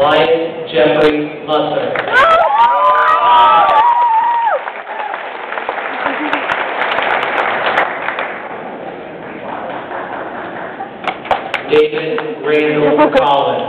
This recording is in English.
Ryan Jeffrey Musser. David Randall Collins.